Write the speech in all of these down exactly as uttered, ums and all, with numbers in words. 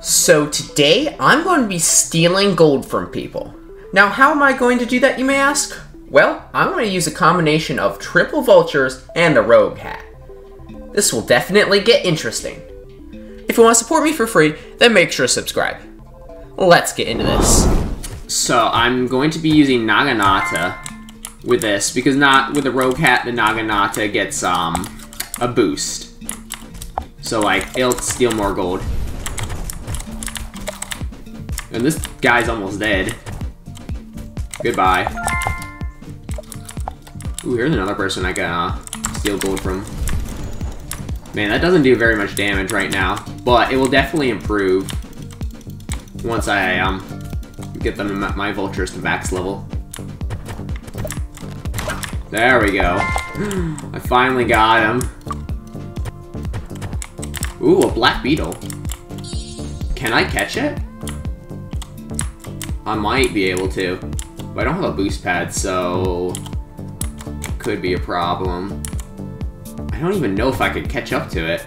So today, I'm going to be stealing gold from people. Now, how am I going to do that, you may ask? Well, I'm going to use a combination of triple vultures and a rogue hat. This will definitely get interesting. If you want to support me for free, then make sure to subscribe. Let's get into this. So, I'm going to be using Naginata with this, because not with a rogue hat, the Naginata gets um a boost. So, like, it'll steal more gold. And this guy's almost dead. Goodbye. Ooh, here's another person I can uh, steal gold from. Man, that doesn't do very much damage right now, but it will definitely improve once I um get them my vultures to max level. There we go. I finally got him. Ooh, a black beetle. Can I catch it? I might be able to, but I don't have a boost pad, so could be a problem. I don't even know if I could catch up to it.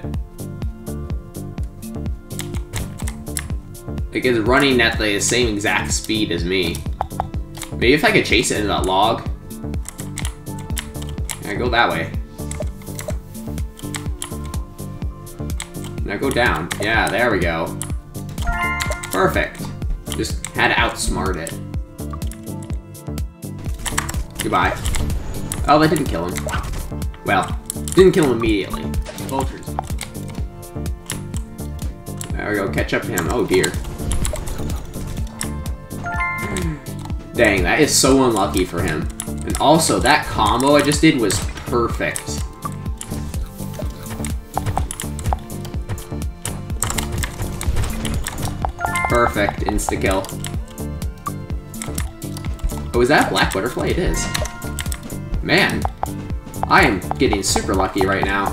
Like, it's running at the same exact speed as me. Maybe if I could chase it into that log. I go that way. Now go down. Yeah, there we go. Perfect. Just had to outsmart it. Goodbye. Oh, that didn't kill him. Well, didn't kill him immediately. Vultures. There we go, catch up to him. Oh dear. Dang, that is so unlucky for him. And also, that combo I just did was perfect. Perfect insta-kill. Oh, is that a black butterfly? It is. Man, I am getting super lucky right now.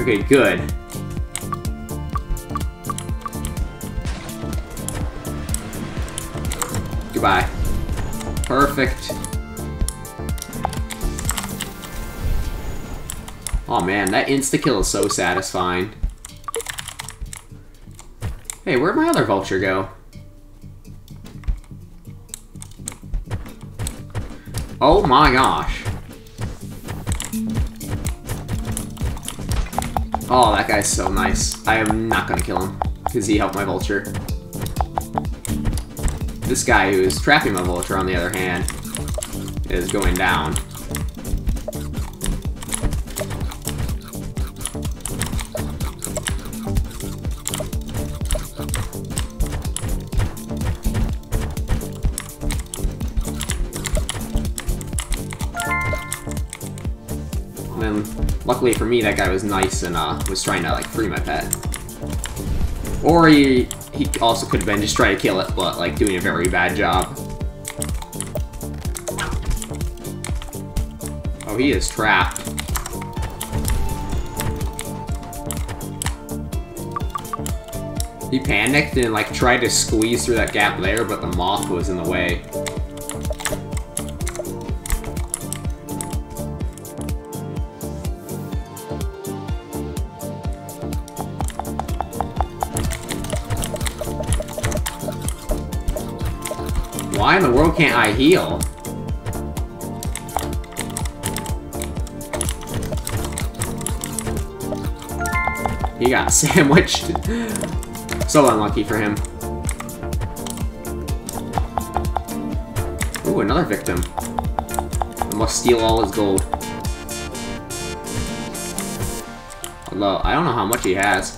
Okay, good. Goodbye. Perfect. Oh man, that insta-kill is so satisfying. Hey, where'd my other vulture go? Oh my gosh. Oh, that guy's so nice. I am not gonna kill him, because he helped my vulture. This guy who is trapping my vulture, on the other hand, is going down. And luckily for me, that guy was nice and uh, was trying to like free my pet. Or he he also could have been just trying to kill it, but like doing a very bad job. Oh, he is trapped. He panicked and like tried to squeeze through that gap there, but the moth was in the way. Why in the world can't I heal? He got sandwiched. So unlucky for him. Ooh, another victim. I must steal all his gold. Although, I don't know how much he has.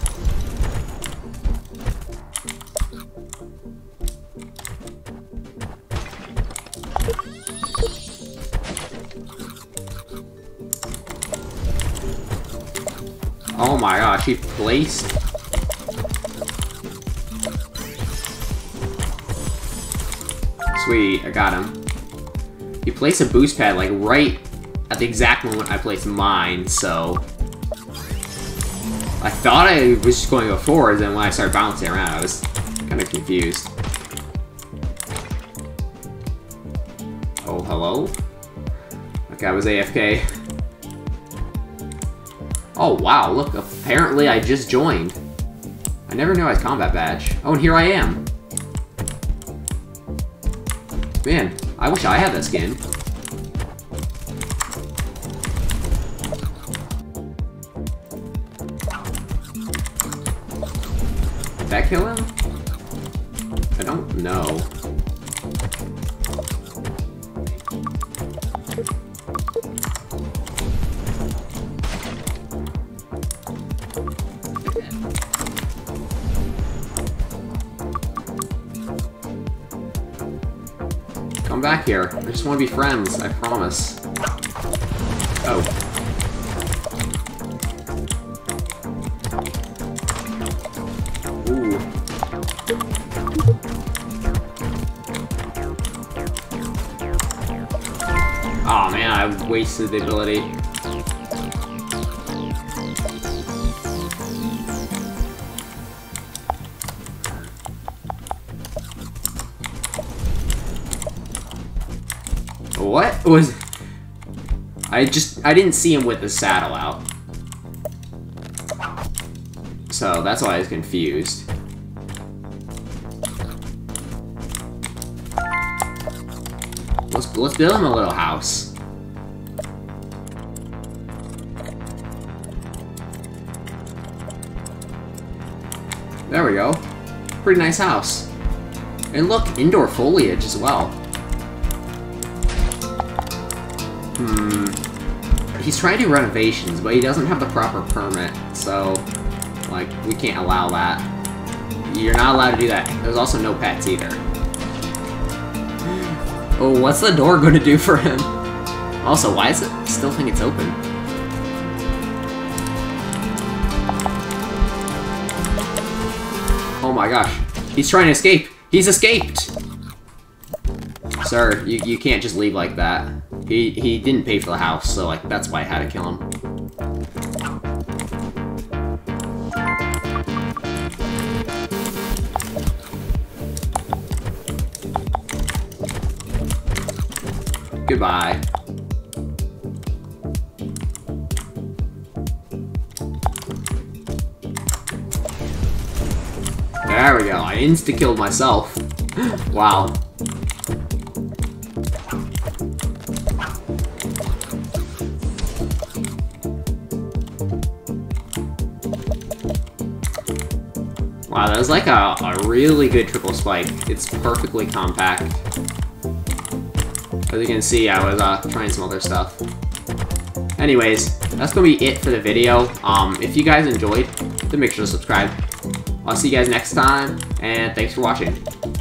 Oh my gosh, he placed. Sweet, I got him. He placed a boost pad like right at the exact moment I placed mine, so I thought I was just going to go forwards, and when I started bouncing around, I was kind of confused. Oh, hello? Okay, I was A F K. Oh, wow, look, apparently I just joined. I never knew I had a combat badge. Oh, and here I am. Man, I wish I had that skin. Did that kill him? I don't know. Come back here. I just want to be friends, I promise. Oh. Ooh. Aw, man, I wasted the ability. What was... I just... I didn't see him with the saddle out. So, that's why I was confused. Let's, let's build him a little house. There we go. Pretty nice house. And look, indoor foliage as well. Hmm. He's trying to do renovations, but he doesn't have the proper permit, so, like, we can't allow that. You're not allowed to do that. There's also no pets either. Oh, what's the door going to do for him? Also, why does it still think it's open? Oh my gosh. He's trying to escape. He's escaped! Sir, you, you can't just leave like that. He, he didn't pay for the house, so like that's why I had to kill him. Goodbye. There we go, I insta-killed myself. Wow. Wow, that was like a, a really good triple spike. It's perfectly compact. As you can see, I was uh, trying some other stuff. Anyways, that's gonna be it for the video. Um, if you guys enjoyed, then make sure to subscribe. I'll see you guys next time, and thanks for watching.